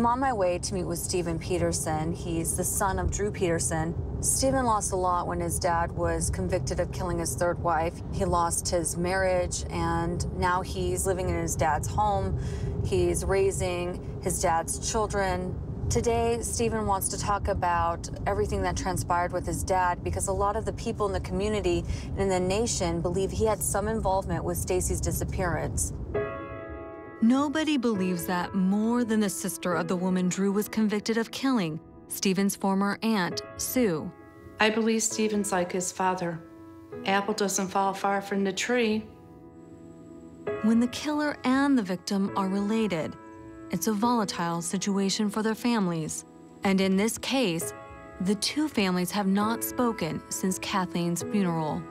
I'm on my way to meet with Stephen Peterson. He's the son of Drew Peterson. Stephen lost a lot when his dad was convicted of killing his third wife. He lost his marriage, and now he's living in his dad's home. He's raising his dad's children. Today, Stephen wants to talk about everything that transpired with his dad, because a lot of the people in the community and in the nation believe he had some involvement with Stacy's disappearance. Nobody believes that more than the sister of the woman Drew was convicted of killing, Stephen's former aunt, Sue. I believe Stephen's like his father. Apple doesn't fall far from the tree. When the killer and the victim are related, it's a volatile situation for their families. And in this case, the two families have not spoken since Kathleen's funeral.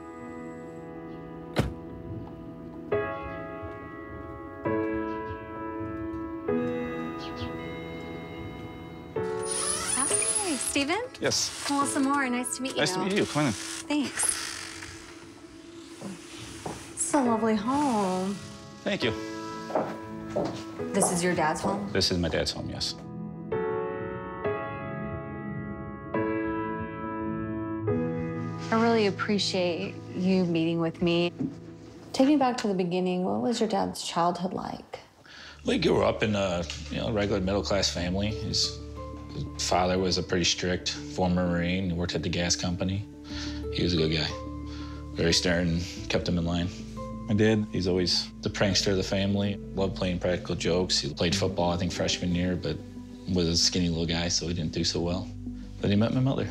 Hi, Stephen? Yes. Melissa Moore, nice to meet you. Nice to meet you, come on in. Thanks. It's a lovely home. Thank you. This is your dad's home? This is my dad's home, yes. I really appreciate you meeting with me. Take me back to the beginning. What was your dad's childhood like? Well, he grew up in a regular middle-class family. His father was a pretty strict former Marine. He worked at the gas company. He was a good guy. Very stern, kept him in line. My dad, he's always the prankster of the family. Loved playing practical jokes. He played football, I think, freshman year, but was a skinny little guy, so he didn't do so well. But he met my mother.